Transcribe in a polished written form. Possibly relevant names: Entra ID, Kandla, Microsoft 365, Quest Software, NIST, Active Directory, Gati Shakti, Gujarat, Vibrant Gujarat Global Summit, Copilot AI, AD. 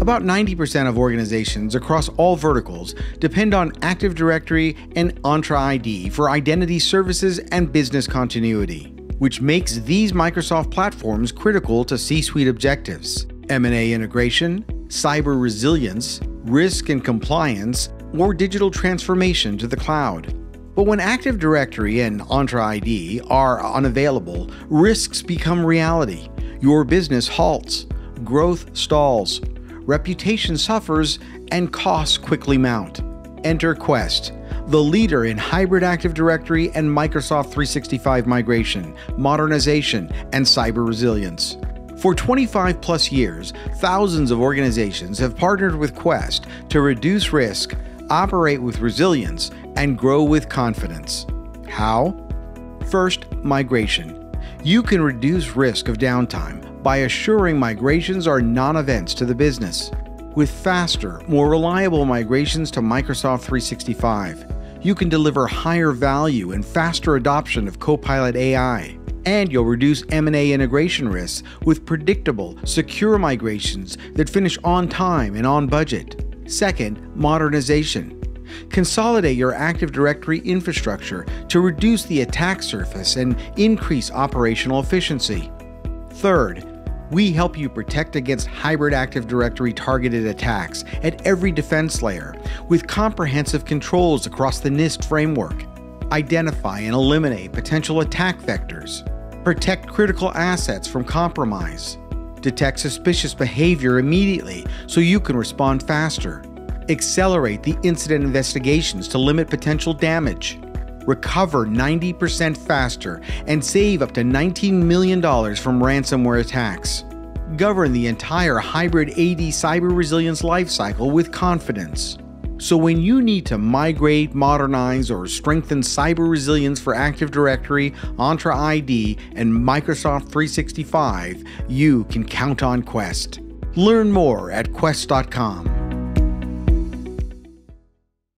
About 90% of organizations across all verticals depend on Active Directory and Entra ID for identity services and business continuity, which makes these Microsoft platforms critical to C-suite objectives: M&A integration, cyber resilience, risk and compliance, or digital transformation to the cloud. But when Active Directory and Entra ID are unavailable, risks become reality. Your business halts, growth stalls, reputation suffers, and costs quickly mount. Enter Quest, the leader in hybrid Active Directory and Microsoft 365 migration, modernization, and cyber resilience. For 25 plus years, thousands of organizations have partnered with Quest to reduce risk, operate with resilience, and grow with confidence. How? First, migration. You can reduce risk of downtime by assuring migrations are non-events to the business. With faster, more reliable migrations to Microsoft 365, you can deliver higher value and faster adoption of Copilot AI, and you'll reduce M&A integration risks with predictable, secure migrations that finish on time and on budget. Second, modernization. Consolidate your Active Directory infrastructure to reduce the attack surface and increase operational efficiency. Third, we help you protect against hybrid Active Directory targeted attacks at every defense layer with comprehensive controls across the NIST framework. Identify and eliminate potential attack vectors. Protect critical assets from compromise. Detect suspicious behavior immediately so you can respond faster. Accelerate the incident investigations to limit potential damage. Recover 90% faster and save up to $19 million from ransomware attacks. Govern the entire hybrid AD cyber resilience lifecycle with confidence. So when you need to migrate, modernize, or strengthen cyber resilience for Active Directory, Entra ID, and Microsoft 365, you can count on Quest. Learn more at quest.com.